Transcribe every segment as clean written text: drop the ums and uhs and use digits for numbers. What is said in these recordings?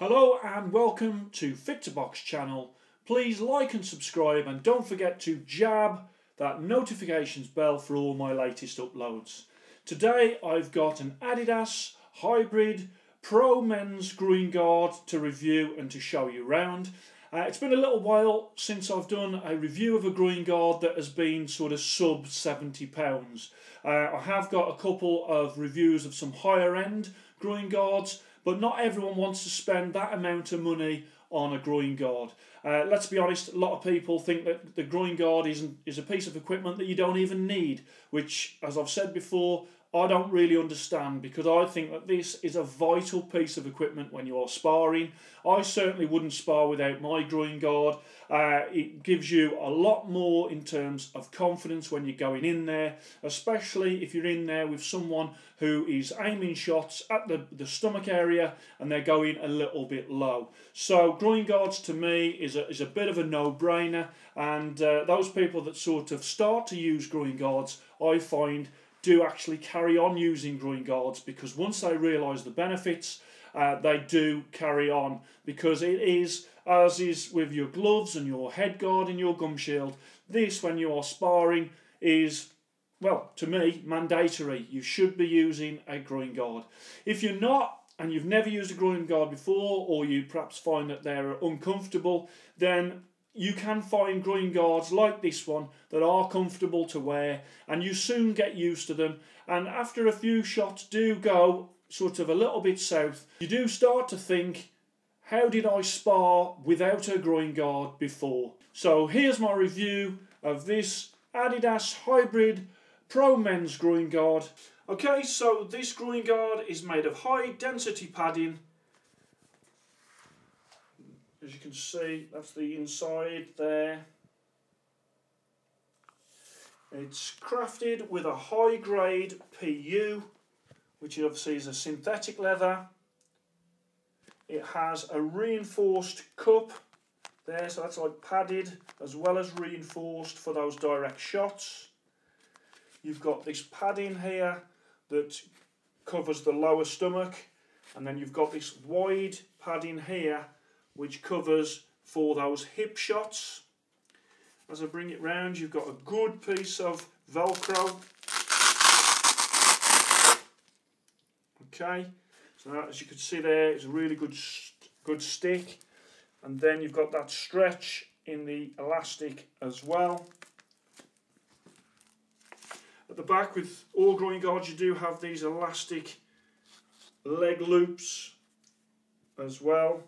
Hello and welcome to Fit2Box channel. Please like and subscribe, and don't forget to jab that notifications bell for all my latest uploads. Today I've got an Adidas Hybrid Pro Men's Green Guard to review and to show you around. It's been a little while since I've done a review of a green guard that has been sort of sub £70. I have got a couple of reviews of some higher end green guards, but not everyone wants to spend that amount of money on a groin guard. Let's be honest, a lot of people think that the groin guard is a piece of equipment that you don't even need, which, as I've said before, I don't really understand, because I think that this is a vital piece of equipment when you are sparring. I certainly wouldn't spar without my groin guard. It gives you a lot more in terms of confidence when you're going in there, especially if you're in there with someone who is aiming shots at the stomach area and they're going a little bit low. So groin guards to me is a bit of a no-brainer, and those people that sort of start to use groin guards, I find, do actually carry on using groin guards, because once they realise the benefits, they do carry on, because it is, as is with your gloves and your head guard and your gum shield, this, when you are sparring, is, well, to me, mandatory. You should be using a groin guard. If you're not, and you've never used a groin guard before, or you perhaps find that they're uncomfortable, then you can find groin guards like this one that are comfortable to wear, and you soon get used to them. And after a few shots do go sort of a little bit south, you do start to think, how did I spar without a groin guard before? So here's my review of this Adidas Hybrid Pro Men's Groin Guard. Okay, so this groin guard is made of high density padding. As you can see, that's the inside there. It's crafted with a high grade PU, which obviously is a synthetic leather. It has a reinforced cup there, so that's like padded as well as reinforced for those direct shots. You've got this padding here that covers the lower stomach, and then you've got this wide padding here which covers for those hip shots. As I bring it round, you've got a good piece of Velcro. Okay, so that, as you can see there, is a really good stick. And then you've got that stretch in the elastic as well. At the back, with all groin guards, you do have these elastic leg loops as well.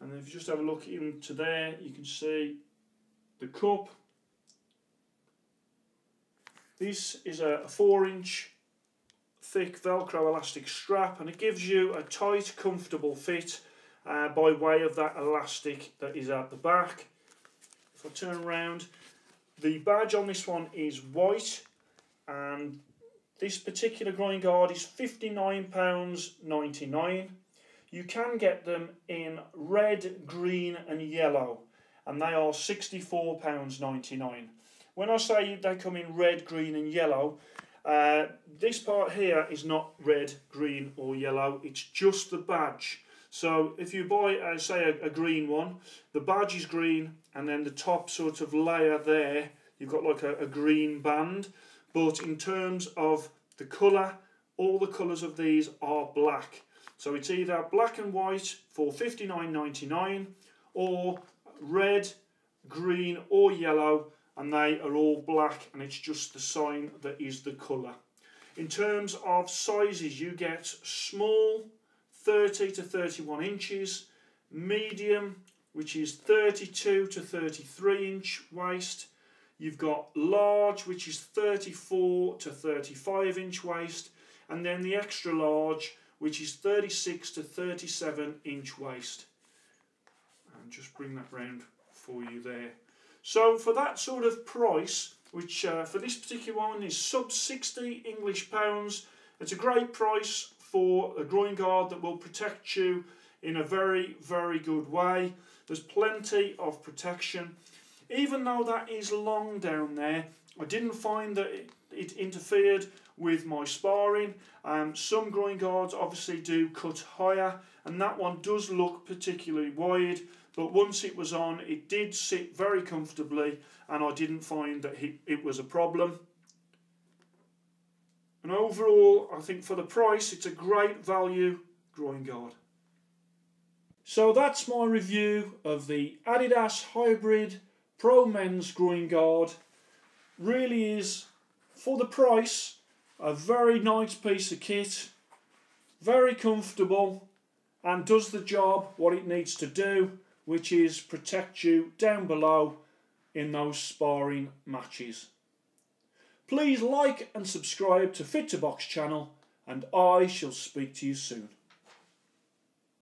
And if you just have a look into there, you can see the cup. This is a 4-inch thick Velcro elastic strap, and it gives you a tight, comfortable fit by way of that elastic that is at the back. If I turn around, the badge on this one is white, and this particular groin guard is £59.99. You can get them in red, green and yellow, and they are £64.99. When I say they come in red, green and yellow, this part here is not red, green or yellow, it's just the badge. So if you buy, say, a green one, the badge is green, and then the top sort of layer there, you've got like a green band. But in terms of the colour, all the colours of these are black. So it's either black and white for £59.99, or red, green or yellow, and they are all black, and it's just the sign that is the colour. In terms of sizes, you get small, 30 to 31 inches, medium, which is 32 to 33 inch waist. You've got large, which is 34 to 35 inch waist, and then the extra large, which is 36 to 37 inch waist. And just bring that round for you there. So for that sort of price, which for this particular one is sub 60 English pounds, it's a great price for a groin guard that will protect you in a very, very good way. There's plenty of protection. Even though that is long down there, I didn't find that it interfered with my sparring. Some groin guards obviously do cut higher, and that one does look particularly wide, but once it was on it did sit very comfortably and I didn't find that it was a problem. And overall, I think for the price it's a great value groin guard. So that's my review of the Adidas Hybrid Pro Men's Groin Guard. Really is, for the price, a very nice piece of kit, very comfortable, and does the job what it needs to do, which is protect you down below in those sparring matches. Please like and subscribe to Fit2Box channel, and I shall speak to you soon.